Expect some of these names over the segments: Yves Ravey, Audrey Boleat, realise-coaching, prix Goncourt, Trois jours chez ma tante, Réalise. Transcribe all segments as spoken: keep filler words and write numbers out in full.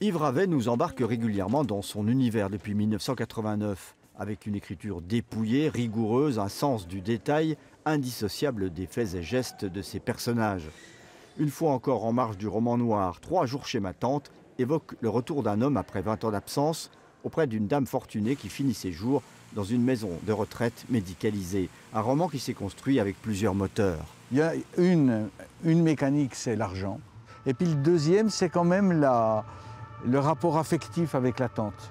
Yves Ravey nous embarque régulièrement dans son univers depuis mille neuf cent quatre-vingt-neuf, avec une écriture dépouillée, rigoureuse, un sens du détail indissociable des faits et gestes de ses personnages. Une fois encore en marge du roman noir, Trois jours chez ma tante évoque le retour d'un homme après vingt ans d'absence auprès d'une dame fortunée qui finit ses jours dans une maison de retraite médicalisée. Un roman qui s'est construit avec plusieurs moteurs. Il y a une, une mécanique, c'est l'argent. Et puis le deuxième, c'est quand même la, le rapport affectif avec la tante.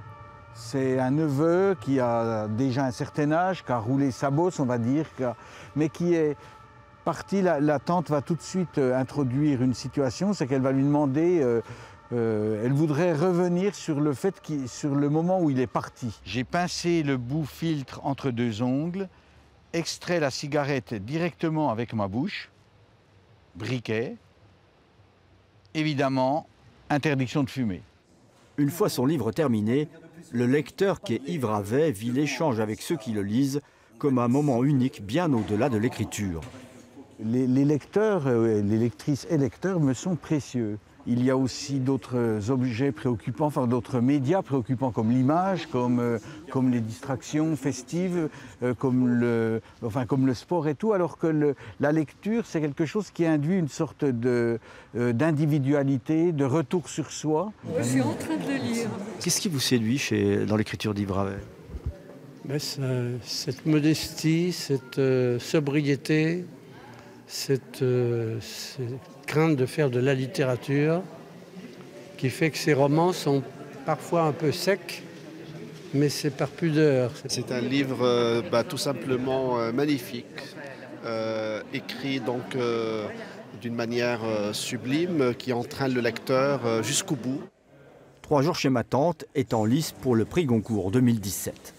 C'est un neveu qui a déjà un certain âge, qui a roulé sa bosse, on va dire, mais qui est parti. La, la tante va tout de suite introduire une situation, c'est qu'elle va lui demander... Euh, Euh, elle voudrait revenir sur le, fait qui, sur le moment où il est parti. J'ai pincé le bout filtre entre deux ongles, extrait la cigarette directement avec ma bouche, briquet, évidemment, interdiction de fumer. Une fois son livre terminé, le lecteur qui est Yves Ravey vit l'échange avec ceux qui le lisent comme un moment unique bien au-delà de l'écriture. Les, les lecteurs, les lectrices et lecteurs me sont précieux. Il y a aussi d'autres objets préoccupants, enfin d'autres médias préoccupants comme l'image, comme, euh, comme les distractions festives, euh, comme, le, enfin, comme le sport et tout, alors que le, la lecture, c'est quelque chose qui induit une sorte de, euh, d'individualité, de retour sur soi. Je suis en train de lire. Qu'est-ce qui vous séduit chez, dans l'écriture d'Yves Ravey? Ben, cette modestie, cette euh, sobriété, cette... Euh, cette... crainte de faire de la littérature, qui fait que ces romans sont parfois un peu secs, mais c'est par pudeur. C'est un livre euh, bah, tout simplement euh, magnifique, euh, écrit donc euh, d'une manière euh, sublime, qui entraîne le lecteur euh, jusqu'au bout. Trois jours chez ma tante est en lice pour le prix Goncourt deux mille dix-sept.